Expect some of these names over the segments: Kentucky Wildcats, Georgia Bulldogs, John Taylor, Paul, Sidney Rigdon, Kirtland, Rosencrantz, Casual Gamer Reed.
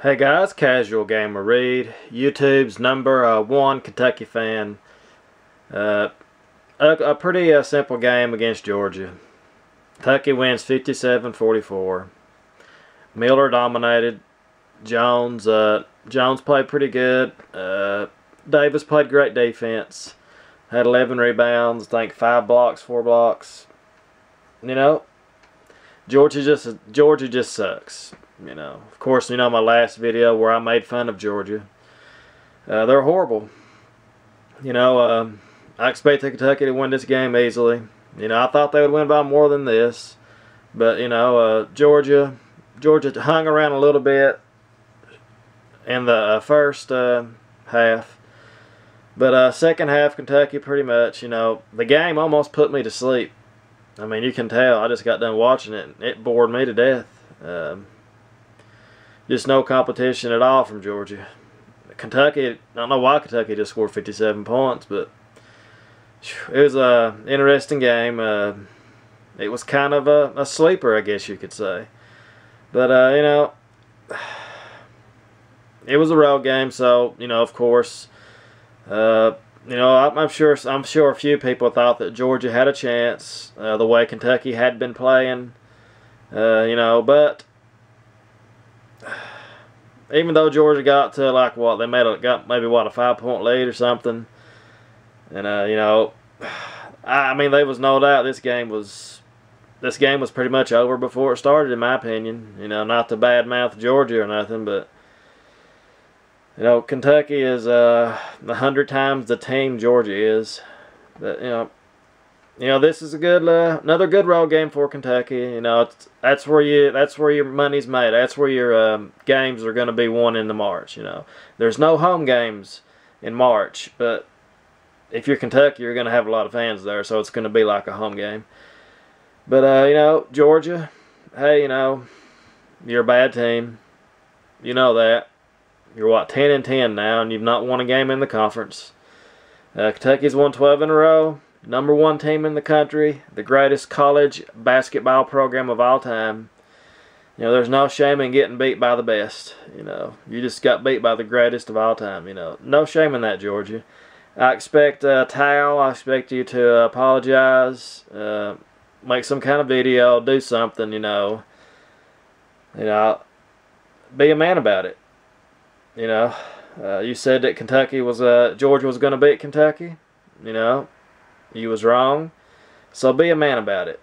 Hey guys, Casual Gamer Reed, YouTube's number one Kentucky fan. A pretty simple game against Georgia. Kentucky wins 57-44. Miller dominated. Jones played pretty good. Davis played great defense. Had 11 rebounds, I think 5 blocks, 4 blocks. You know, Georgia just sucks. You know, of course, you know my last video where I made fun of Georgia. They're horrible. You know, I expected Kentucky to win this game easily. You know, I thought they would win by more than this, but you know, Georgia hung around a little bit in the first half, but second half Kentucky pretty much. You know, the game almost put me to sleep. I mean, you can tell I just got done watching it. And it bored me to death. Just no competition at all from Georgia. Kentucky, I don't know why Kentucky just scored 57 points, but it was an interesting game. It was kind of a sleeper, I guess you could say. But, you know, it was a road game, so, you know, of course, you know, I'm sure a few people thought that Georgia had a chance the way Kentucky had been playing, you know, but even though Georgia got to like what they got maybe a 5-point lead or something, and you know, I mean there was no doubt this game was pretty much over before it started, in my opinion. You know, not to badmouth Georgia or nothing, but you know, Kentucky is 100 times the team Georgia is. But you know this is a good another good road game for Kentucky. You know, that's where your money's made. That's where your games are going to be won in the March. You know, there's no home games in March, but if you're Kentucky, you're going to have a lot of fans there, so it's going to be like a home game. But you know, Georgia, hey, you know, you're a bad team. You know that. You're what, 10-10 now, and you've not won a game in the conference. Kentucky's won 12 in a row. #1 team in the country, the greatest college basketball program of all time. You know, there's no shame in getting beat by the best. You know, you just got beat by the greatest of all time. You know, no shame in that, Georgia. I expect Tal, I expect you to apologize, make some kind of video, do something. You know, be a man about it. You know, you said that Georgia was going to beat Kentucky. You know, you was wrong, so be a man about it.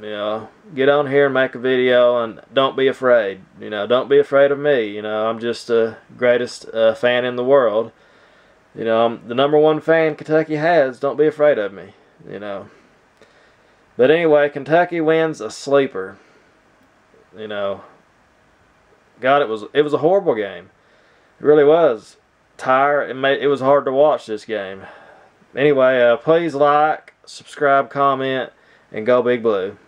You know, get on here and make a video, and don't be afraid. You know, don't be afraid of me. You know, I'm just the greatest fan in the world. You know, I'm the #1 fan Kentucky has. Don't be afraid of me. You know, but anyway, Kentucky wins a sleeper. You know, God, it was a horrible game. It really was. It was hard to watch this game. Anyway, please like, subscribe, comment, and go Big Blue.